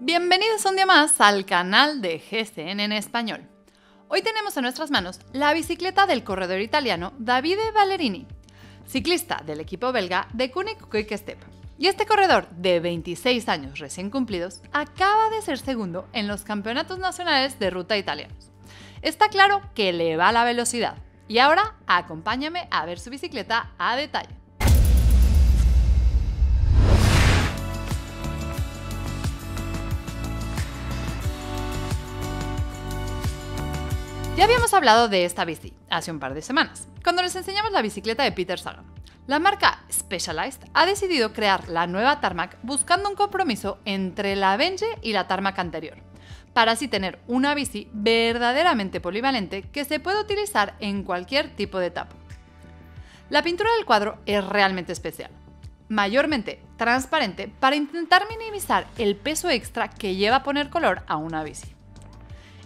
Bienvenidos un día más al canal de GCN en español. Hoy tenemos en nuestras manos la bicicleta del corredor italiano Davide Ballerini, ciclista del equipo belga de Deceuninck-Quick Step. Y este corredor de 26 años recién cumplidos acaba de ser segundo en los campeonatos nacionales de ruta italianos. Está claro que le va la velocidad. Y ahora acompáñame a ver su bicicleta a detalle. Ya habíamos hablado de esta bici hace un par de semanas, cuando les enseñamos la bicicleta de Peter Sagan. La marca Specialized ha decidido crear la nueva Tarmac buscando un compromiso entre la Venge y la Tarmac anterior, para así tener una bici verdaderamente polivalente que se puede utilizar en cualquier tipo de etapa. La pintura del cuadro es realmente especial, mayormente transparente para intentar minimizar el peso extra que lleva a poner color a una bici.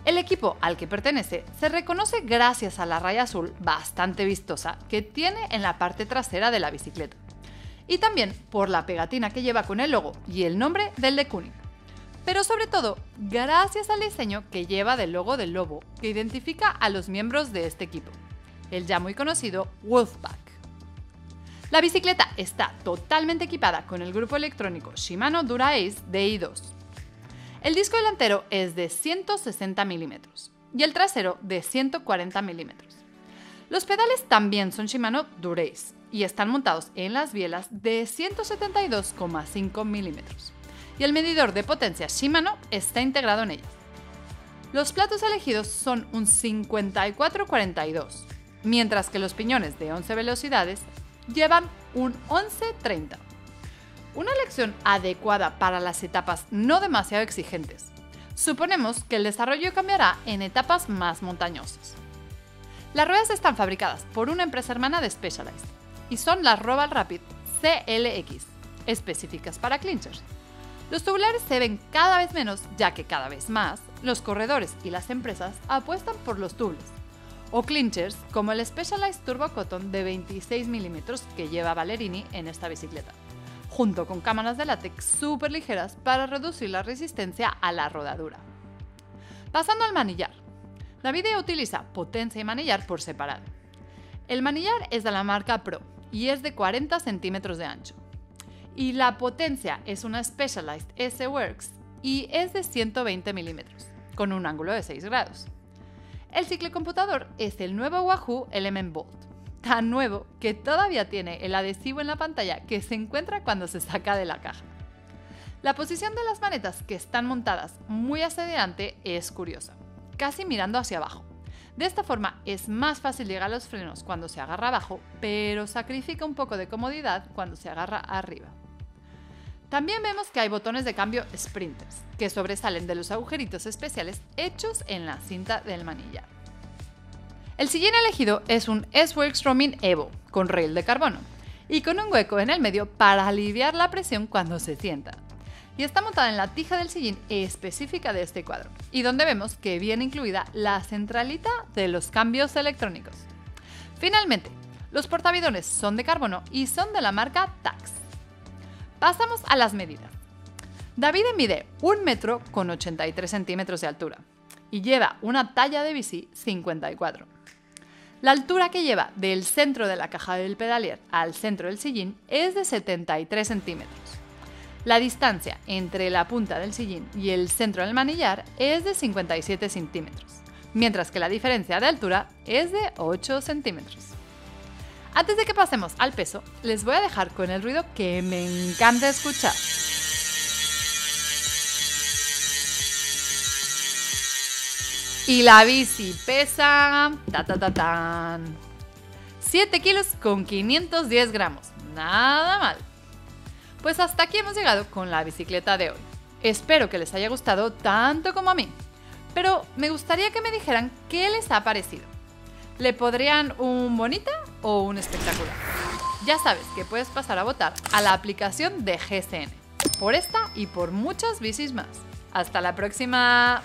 El equipo al que pertenece se reconoce gracias a la raya azul bastante vistosa que tiene en la parte trasera de la bicicleta y también por la pegatina que lleva con el logo y el nombre del Deceuninck. Pero sobre todo, gracias al diseño que lleva del logo del lobo que identifica a los miembros de este equipo, el ya muy conocido Wolfpack. La bicicleta está totalmente equipada con el grupo electrónico Shimano Dura-Ace Di2. El disco delantero es de 160 mm y el trasero de 140 mm. Los pedales también son Shimano Dura-Ace y están montados en las bielas de 172,5 mm. Y el medidor de potencia Shimano está integrado en ellas. Los platos elegidos son un 54-42, mientras que los piñones de 11 velocidades llevan un 11-30. Una elección adecuada para las etapas no demasiado exigentes. Suponemos que el desarrollo cambiará en etapas más montañosas. Las ruedas están fabricadas por una empresa hermana de Specialized y son las Roval Rapid CLX, específicas para clinchers. Los tubulares se ven cada vez menos, ya que cada vez más los corredores y las empresas apuestan por los tubles o clinchers como el Specialized Turbo Cotton de 26 mm que lleva Ballerini en esta bicicleta, junto con cámaras de látex súper ligeras para reducir la resistencia a la rodadura. Pasando al manillar, Davide utiliza potencia y manillar por separado. El manillar es de la marca Pro y es de 40 centímetros de ancho. Y la potencia es una Specialized S-Works y es de 120 milímetros, con un ángulo de 6 grados. El ciclocomputador es el nuevo Wahoo Element Bolt, tan nuevo que todavía tiene el adhesivo en la pantalla que se encuentra cuando se saca de la caja. La posición de las manetas que están montadas muy hacia adelante es curiosa, casi mirando hacia abajo. De esta forma es más fácil llegar a los frenos cuando se agarra abajo, pero sacrifica un poco de comodidad cuando se agarra arriba. También vemos que hay botones de cambio sprinters, que sobresalen de los agujeritos especiales hechos en la cinta del manillar. El sillín elegido es un S-Works Romin Evo con rail de carbono y con un hueco en el medio para aliviar la presión cuando se sienta. Y está montada en la tija del sillín específica de este cuadro y donde vemos que viene incluida la centralita de los cambios electrónicos. Finalmente, los portabidones son de carbono y son de la marca Tacx. Pasamos a las medidas. Davide mide 1,83 metros de altura y lleva una talla de bici 54. La altura que lleva del centro de la caja del pedalier al centro del sillín es de 73 centímetros. La distancia entre la punta del sillín y el centro del manillar es de 57 centímetros, mientras que la diferencia de altura es de 8 centímetros. Antes de que pasemos al peso, les voy a dejar con el ruido que me encanta escuchar. Y la bici pesa... ta, ta, ta, tan, 7 kilos con 510 gramos. Nada mal. Pues hasta aquí hemos llegado con la bicicleta de hoy. Espero que les haya gustado tanto como a mí. Pero me gustaría que me dijeran qué les ha parecido. ¿Le podrían un bonita o un espectacular? Ya sabes que puedes pasar a votar a la aplicación de GCN. Por esta y por muchas bicis más. ¡Hasta la próxima!